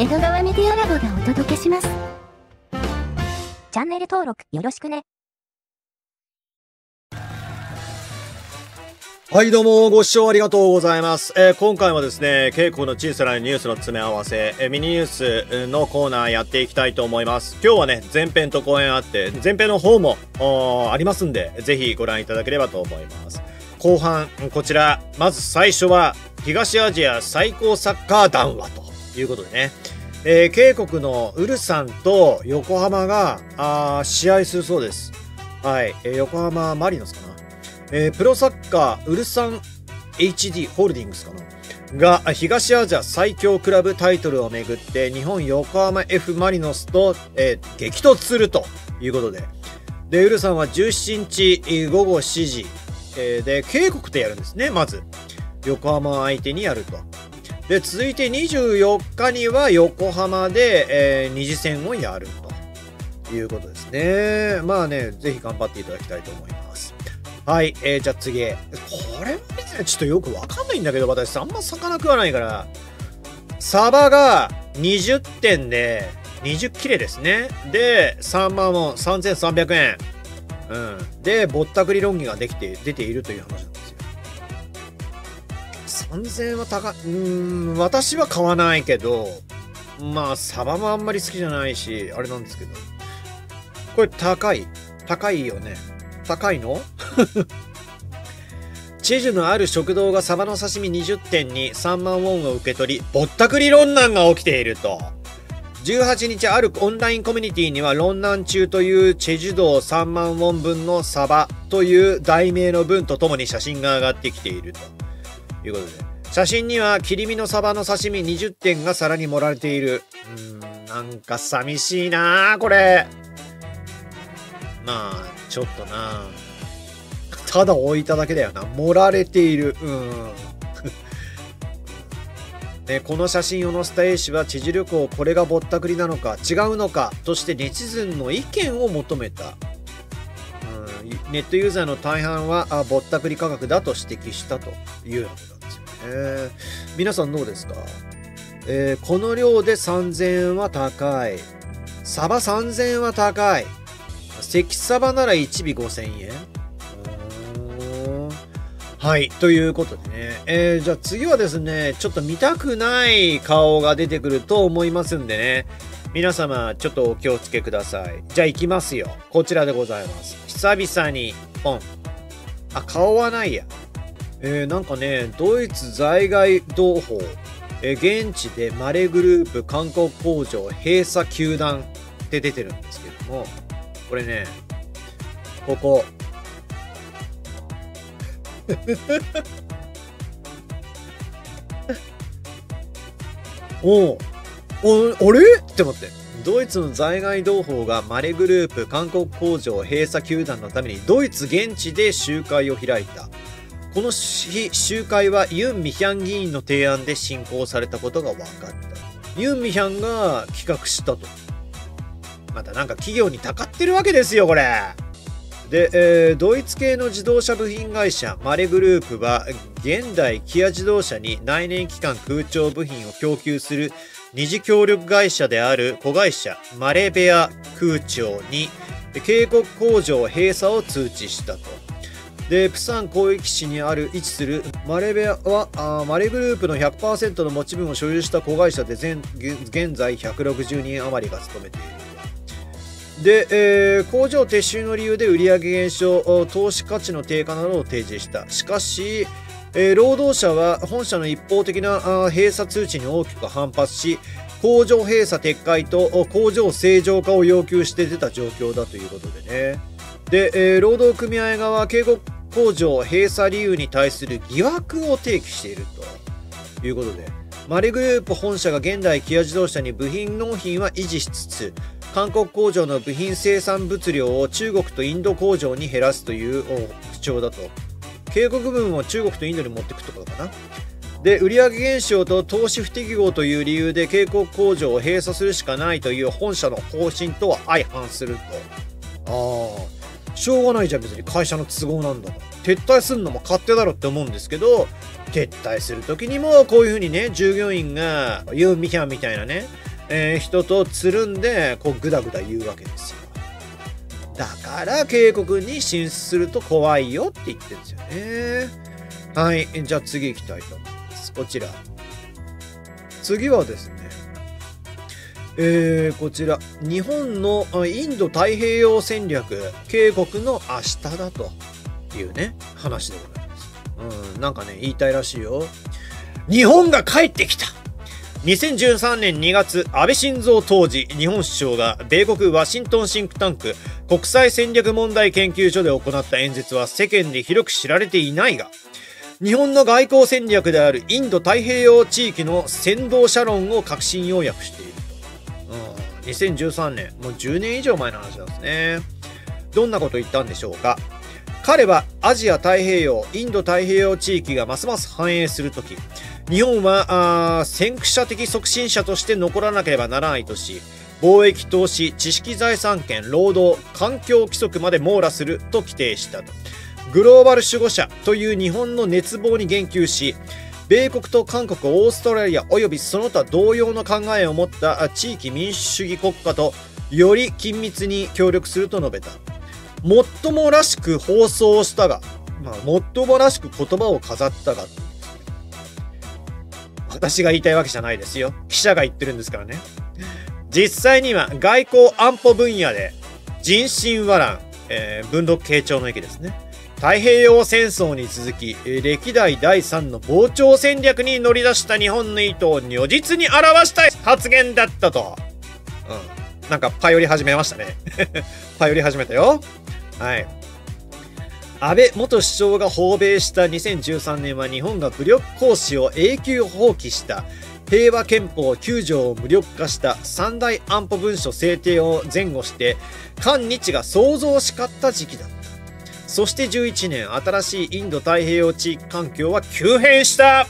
江戸川メディアラボがお届けします。チャンネル登録よろしくね。はいどうもご視聴ありがとうございます。今回もですね、ケイコの小さなニュースの詰め合わせ、ミニニュースのコーナーやっていきたいと思います。今日はね、前編と後編あって、前編の方もありますんで、ぜひご覧いただければと思います。後半、こちら、まず最初は、東アジア最高サッカー談話ということでね、ケイコのウルサンと横浜が試合するそうです。はい、横浜マリノスかな。プロサッカーウルサン HD ホールディングスかなが東アジア最強クラブタイトルをめぐって日本横浜 F マリノスと、激突するということで、ウルサンは17日午後7時、で警告でやるんですね。まず横浜相手にやると。で続いて24日には横浜で、二次戦をやるということですね。まあね、ぜひ頑張っていただきたいと思います。はい、じゃあ次。これは別にちょっとよくわかんないんだけど、私あんま魚食わないから。サバが20点で、20切れですね。で、サンマも3300円。うん。で、ぼったくり論議ができて、出ているという話なんですよ。3000円は高い。私は買わないけど、まあ、サバもあんまり好きじゃないし、あれなんですけど。これ高い。高いよね。高いのチジュのある食堂がサバの刺身20点に3万ウォンを受け取り、ぼったくり論難が起きていると。18日、あるオンラインコミュニティには、論難中というチェジュ道3万ウォン分のサバという題名の文とともに写真が上がってきているということで、写真には切り身のサバの刺身20点が皿に盛られている。なんか寂しいなあこれ。まあちょっとな、ただ置いただけだよな。盛られている。ね、この写真を載せた A 氏は、知事旅行、これがぼったくりなのか、違うのか、としてネチズンの意見を求めた。ネットユーザーの大半は、ぼったくり価格だと指摘したというようなんですよね。皆さんどうですか？この量で3000円は高い。サバ3000円は高い。関サバなら1尾5000円。はい、ということでね、じゃあ次はですね、ちょっと見たくない顔が出てくると思いますんでね、皆様ちょっとお気をつけください。じゃあ行きますよ。こちらでございます。久々にポン。あ、顔はないや。なんかね、ドイツ在外同胞、現地でマレグループ韓国工場閉鎖球団って出てるんですけども、これね、ここおれって思って、ドイツの在外同胞がマレグループ韓国工場閉鎖球団のためにドイツ現地で集会を開いた。この日、集会はユン・ミヒャン議員の提案で進行されたことが分かった。ユン・ミヒャンが企画したと。またなんか企業にたかってるわけですよこれで。ドイツ系の自動車部品会社マレグループは、現代キア自動車に内燃機関空調部品を供給する二次協力会社である子会社マレベア空調に警告工場閉鎖を通知したと。でプサン広域市に位置するマレベアは、マレグループの 100% の持ち分を所有した子会社で、現在160人余りが勤めている。で、工場撤収の理由で売上減少、投資価値の低下などを提示した。しかし、労働者は本社の一方的な閉鎖通知に大きく反発し、工場閉鎖撤回と工場正常化を要求して出た状況だということでね。で、労働組合側は警告工場閉鎖理由に対する疑惑を提起しているということで、マレグループ本社が現代キア自動車に部品納品は維持しつつ、韓国工場の部品生産物量を中国とインド工場に減らすという主張だと。警告文を中国とインドに持っていくところかな。で、売上減少と投資不適合という理由で警告工場を閉鎖するしかないという本社の方針とは相反すると。しょうがないじゃん、別に会社の都合なんだから。撤退するのも勝手だろって思うんですけど、撤退する時にもこういうふうにね、従業員がユン・ミヒャンみたいなね、人とつるんでこうグダグダ言うわけですよ。だから警告に進出すると怖いよって言ってるんですよね。はい、じゃあ次行きたいと思います。こちら。次はですね、こちら、日本のインド太平洋戦略、警告の明日だというね、話でございます。なんかね、言いたいらしいよ。日本が帰ってきた！2013年2月、安倍晋三当時、日本首相が米国ワシントンシンクタンク国際戦略問題研究所で行った演説は世間で広く知られていないが、日本の外交戦略であるインド太平洋地域の先導者論を革新要約している。2013年、もう10年以上前の話なんですね。どんなことを言ったんでしょうか。彼はアジア太平洋、インド太平洋地域がますます繁栄するとき、日本は先駆者的促進者として残らなければならないとし、貿易投資、知識財産権、労働、環境規則まで網羅すると規定したと。グローバル守護者という日本の熱望に言及し、米国と韓国、オーストラリア及びその他同様の考えを持った地域民主主義国家とより緊密に協力すると述べた。もっともらしく放送したが、もっともらしく言葉を飾ったが、私が言いたいわけじゃないですよ。記者が言ってるんですからね。実際には外交安保分野で人心和乱、文禄慶長の役ですね。太平洋戦争に続き、歴代第3の膨張戦略に乗り出した日本の意図を如実に表した発言だったと。なんかパヨリ始めましたね。パヨリ始めたよ。はい。安倍元首相が訪米した2013年は日本が武力行使を永久放棄した、平和憲法9条を無力化した三大安保文書制定を前後して、韓日が想像しかった時期だった。そして11年、新しいインド太平洋地域環境は急変した。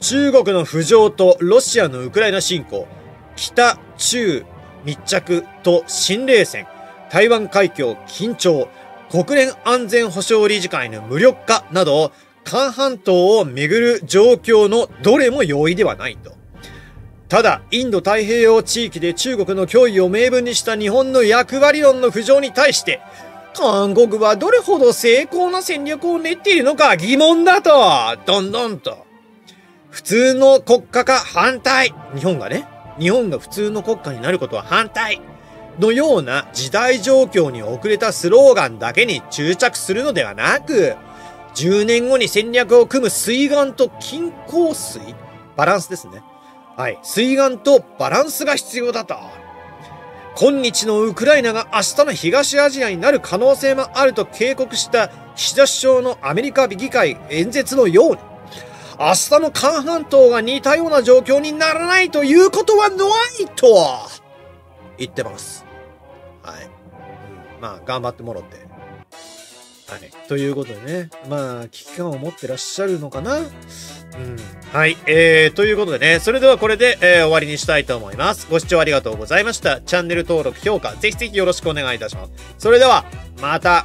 中国の浮上とロシアのウクライナ侵攻、北中密着と新冷戦、台湾海峡緊張、国連安全保障理事会の無力化など、韓半島をめぐる状況のどれも容易ではないと。ただ、インド太平洋地域で中国の脅威を明文にした日本の役割論の浮上に対して、韓国はどれほど精巧な戦略を練っているのか疑問だと、どんどんと。普通の国家化反対。日本が普通の国家になることは反対。のような時代状況に遅れたスローガンだけに注着するのではなく、10年後に戦略を組む水岸と均衡水バランスですね。はい。水岸とバランスが必要だと。今日のウクライナが明日の東アジアになる可能性もあると警告した岸田首相のアメリカ議会演説のように、明日の韓半島が似たような状況にならないということはないと言ってます。はい。頑張ってもろって。はい。ということでね、危機感を持ってらっしゃるのかな。はい。ということでね、それではこれで、終わりにしたいと思います。ご視聴ありがとうございました。チャンネル登録、評価、ぜひぜひよろしくお願いいたします。それでは、また。